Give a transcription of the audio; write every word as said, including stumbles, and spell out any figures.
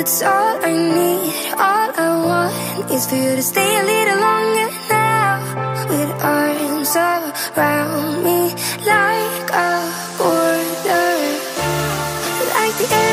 That's all I need, all I want is for you to stay a little longer now. With arms around me like a border, like the air.